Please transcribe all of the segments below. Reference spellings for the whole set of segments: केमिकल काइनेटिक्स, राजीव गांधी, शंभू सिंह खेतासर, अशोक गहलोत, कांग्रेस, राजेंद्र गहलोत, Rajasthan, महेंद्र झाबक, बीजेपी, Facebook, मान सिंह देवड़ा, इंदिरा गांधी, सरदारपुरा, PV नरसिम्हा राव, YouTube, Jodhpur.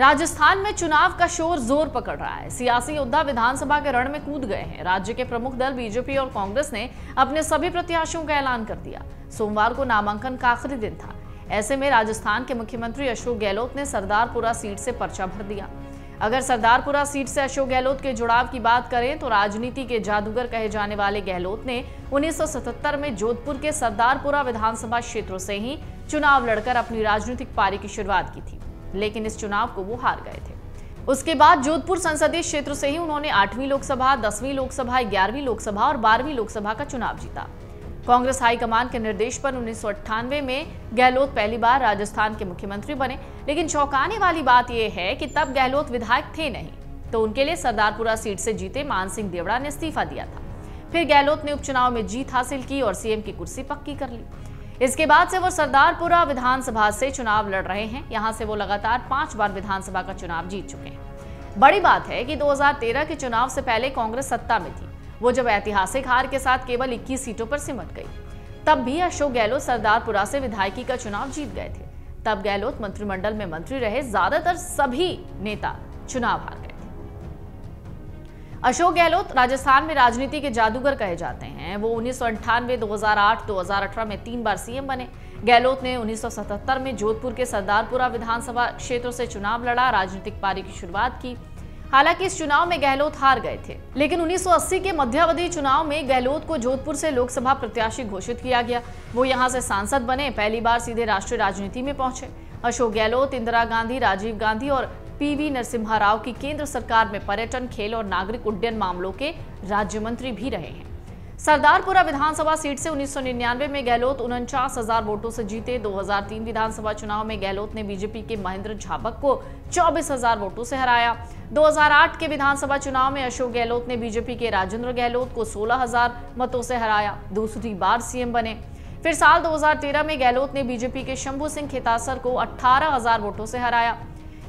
राजस्थान में चुनाव का शोर जोर पकड़ रहा है। सियासी योद्धा विधानसभा के रण में कूद गए हैं। राज्य के प्रमुख दल बीजेपी और कांग्रेस ने अपने सभी प्रत्याशियों का ऐलान कर दिया। सोमवार को नामांकन का आखिरी दिन था। ऐसे में राजस्थान के मुख्यमंत्री अशोक गहलोत ने सरदारपुरा सीट से पर्चा भर दिया। अगर सरदारपुरा सीट से अशोक गहलोत के जुड़ाव की बात करें तो राजनीति के जादूगर कहे जाने वाले गहलोत ने 1977 में जोधपुर के सरदारपुरा विधानसभा क्षेत्रों से ही चुनाव लड़कर अपनी राजनीतिक पारी की शुरुआत की थी, लेकिन इस चुनाव को वो हार गए थे। उसके बाद जोधपुर संसदीय क्षेत्र से ही उन्होंने 8वीं लोकसभा, 10वीं लोकसभा, 11वीं लोकसभा और 12वीं लोकसभा का चुनाव जीता। कांग्रेस हाईकमान के निर्देश पर 1998 में गहलोत पहली बार राजस्थान के मुख्यमंत्री बने, लेकिन चौंकाने वाली बात यह है कि तब गहलोत विधायक थे नहीं, तो उनके लिए सरदारपुरा सीट से जीते मान सिंह देवड़ा ने इस्तीफा दिया था। फिर गहलोत ने उपचुनाव में जीत हासिल की और सीएम की कुर्सी पक्की कर ली। इसके बाद से वो सरदारपुरा विधानसभा से चुनाव लड़ रहे हैं। यहां से वो लगातार 5 बार विधानसभा का चुनाव जीत चुके हैं। बड़ी बात है कि 2013 के चुनाव से पहले कांग्रेस सत्ता में थी। वो जब ऐतिहासिक हार के साथ केवल 21 सीटों पर सिमट गई, तब भी अशोक गहलोत सरदारपुरा से विधायकी का चुनाव जीत गए थे। तब गहलोत मंत्रिमंडल में मंत्री रहे। ज्यादातर सभी नेता चुनाव हार गए थे। अशोक गहलोत राजस्थान में राजनीति के जादूगर कहे जाते हैं। वो 1998, 2008, 2018 में 3 बार सीएम बने। गहलोत ने 1977 में जोधपुर के सरदारपुरा विधानसभा क्षेत्रों से चुनाव लड़ा, राजनीतिक पारी की शुरुआत की। हालांकि इस चुनाव में गहलोत हार गए थे, लेकिन 1980 के मध्यावधि चुनाव में गहलोत को जोधपुर से लोकसभा प्रत्याशी घोषित किया गया। वो यहां से सांसद बने, पहली बार सीधे राष्ट्रीय राजनीति में पहुंचे। अशोक गहलोत इंदिरा गांधी, राजीव गांधी और PV नरसिम्हा राव की केंद्र सरकार में पर्यटन, खेल और नागरिक उड्डयन मामलों के राज्य मंत्री भी रहे हैं। सरदारपुरा विधानसभा सीट से 1999 में गहलोत 49,000 वोटों से जीते। 2003 विधानसभा चुनाव में गहलोत ने बीजेपी के महेंद्र झाबक को 24,000 वोटों से हराया। 2008 के विधानसभा चुनाव में अशोक गहलोत ने बीजेपी के राजेंद्र गहलोत को 16,000 मतों से हराया। दूसरी बार सीएम बने। फिर साल 2013 में गहलोत ने बीजेपी के शंभू सिंह खेतासर को 18,000 वोटों से हराया,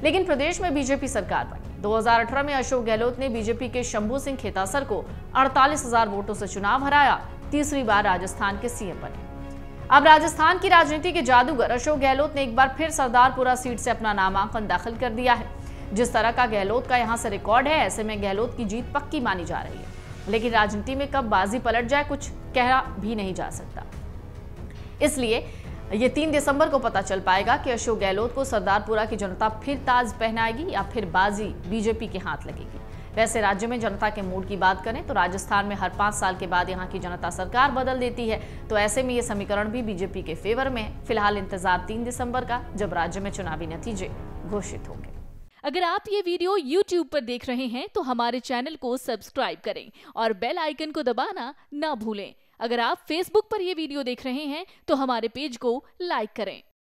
लेकिन प्रदेश में बीजेपी सरकार बनी। 2018 में अशोक गहलोत ने बीजेपी के शंभू सिंह खेतासर को 48,000 वोटों से चुनाव हराया। तीसरी बार राजस्थान के सीएम बने। अब राजस्थान की राजनीति के जादूगर अशोक गहलोत ने एक बार फिर सरदारपुरा सीट से अपना नामांकन दाखिल कर दिया है। जिस तरह का गहलोत का यहाँ से रिकॉर्ड है, ऐसे में गहलोत की जीत पक्की मानी जा रही है, लेकिन राजनीति में कब बाजी पलट जाए कुछ कहना भी नहीं जा सकता। इसलिए ये 3 दिसंबर को पता चल पाएगा कि अशोक गहलोत को सरदारपुरा की जनता फिर ताज पहनाएगी या फिर बाजी बीजेपी के हाथ लगेगी। वैसे राज्य में जनता के मूड की बात करें तो राजस्थान में हर 5 साल के बाद यहां की जनता सरकार बदल देती है, तो ऐसे में ये समीकरण भी बीजेपी के फेवर में है। फिलहाल इंतजार 3 दिसंबर का, जब राज्य में चुनावी नतीजे घोषित होंगे। अगर आप ये वीडियो YouTube पर देख रहे हैं तो हमारे चैनल को सब्सक्राइब करें और बेल आइकन को दबाना ना भूलें। अगर आप Facebook पर यह वीडियो देख रहे हैं तो हमारे पेज को लाइक करें।